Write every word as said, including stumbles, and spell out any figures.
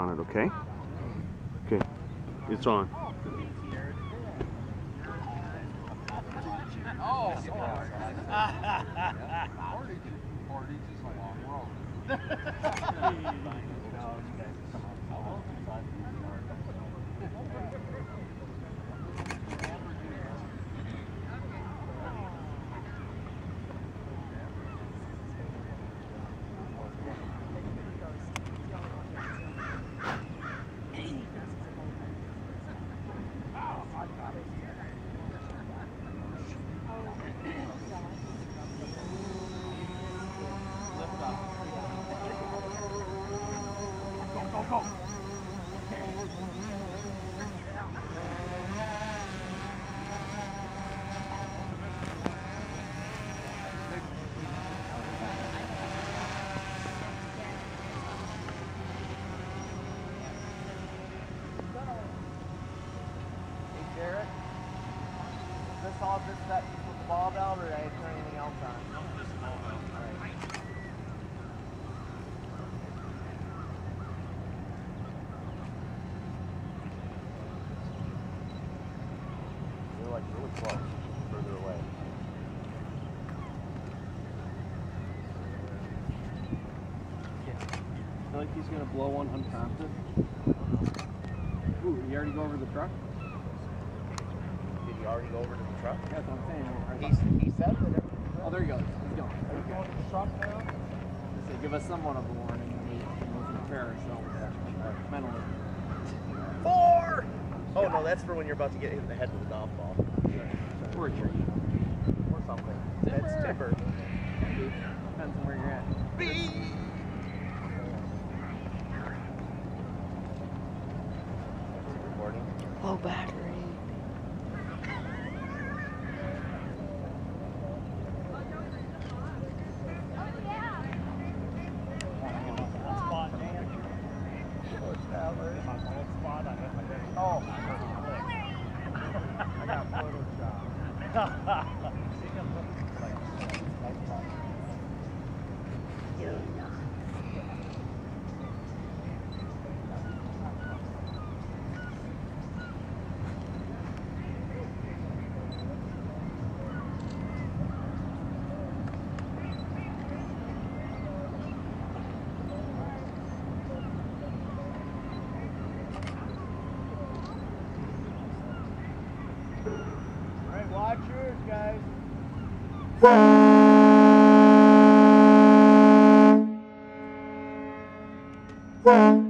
on it, okay? Okay, it's on. Oh, All just that you put the ball valve or did I turn anything else on? No, just the ball valve. All right. They're like really close, further away. Yeah. I feel like he's going to blow one unprompted. Ooh, you already go over the truck? Already go over to the truck? That's what I'm saying. He, he said that. Oh, there he goes. He's going. Are you going to the truck now? They say, give us somewhat of a warning. We can prepare ourselves mentally. Four! Oh, no, that's for when you're about to get hit in the head with a golf ball. Or a tree. Or something. Timber. That's timber. Depends on where you're at. Bee! Low battery. Bye.